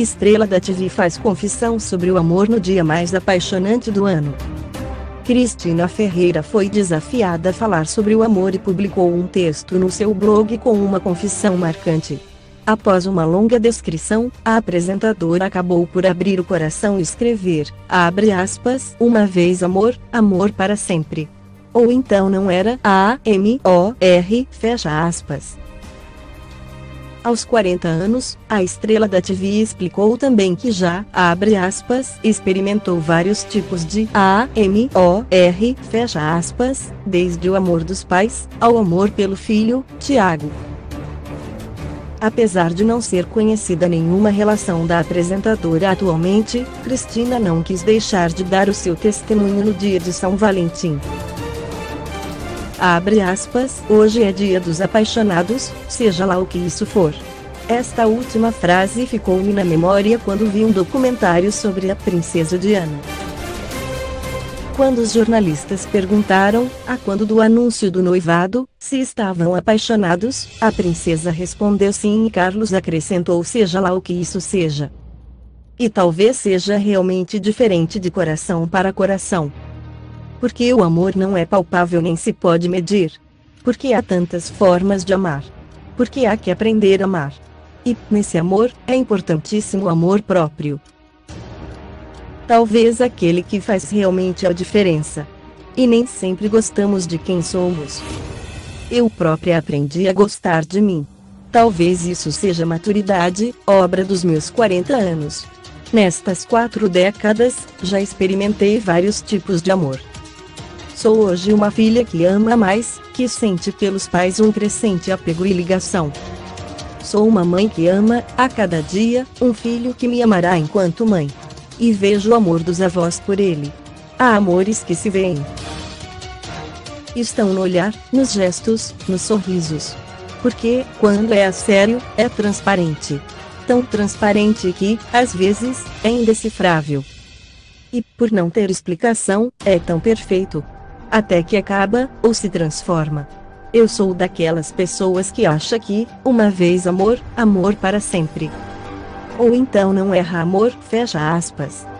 Estrela da TV faz confissão sobre o amor no dia mais apaixonante do ano. Cristina Ferreira foi desafiada a falar sobre o amor e publicou um texto no seu blog com uma confissão marcante. Após uma longa descrição, a apresentadora acabou por abrir o coração e escrever, abre aspas, uma vez amor, amor para sempre. Ou então não era amor, fecha aspas. Aos 40 anos, a estrela da TV explicou também que já, abre aspas, experimentou vários tipos de amor, fecha aspas, desde o amor dos pais, ao amor pelo filho, Thiago. Apesar de não ser conhecida nenhuma relação da apresentadora atualmente, Cristina não quis deixar de dar o seu testemunho no dia de São Valentim. Abre aspas, hoje é dia dos apaixonados, seja lá o que isso for. Esta última frase ficou-me na memória quando vi um documentário sobre a princesa Diana. Quando os jornalistas perguntaram, a quando do anúncio do noivado, se estavam apaixonados, a princesa respondeu sim e Carlos acrescentou seja lá o que isso seja. E talvez seja realmente diferente de coração para coração. Porque o amor não é palpável nem se pode medir. Porque há tantas formas de amar. Porque há que aprender a amar. E, nesse amor, é importantíssimo o amor próprio. Talvez aquele que faz realmente a diferença. E nem sempre gostamos de quem somos. Eu própria aprendi a gostar de mim. Talvez isso seja maturidade, obra dos meus 40 anos. Nestas 4 décadas, já experimentei vários tipos de amor. Sou hoje uma filha que ama mais, que sente pelos pais um crescente apego e ligação. Sou uma mãe que ama, a cada dia, um filho que me amará enquanto mãe. E vejo o amor dos avós por ele. Há amores que se veem. Estão no olhar, nos gestos, nos sorrisos. Porque, quando é a sério, é transparente. Tão transparente que, às vezes, é indecifrável. E, por não ter explicação, é tão perfeito. Até que acaba, ou se transforma. Eu sou daquelas pessoas que acha que, uma vez amor, amor para sempre. Ou então não erra amor, fecha aspas.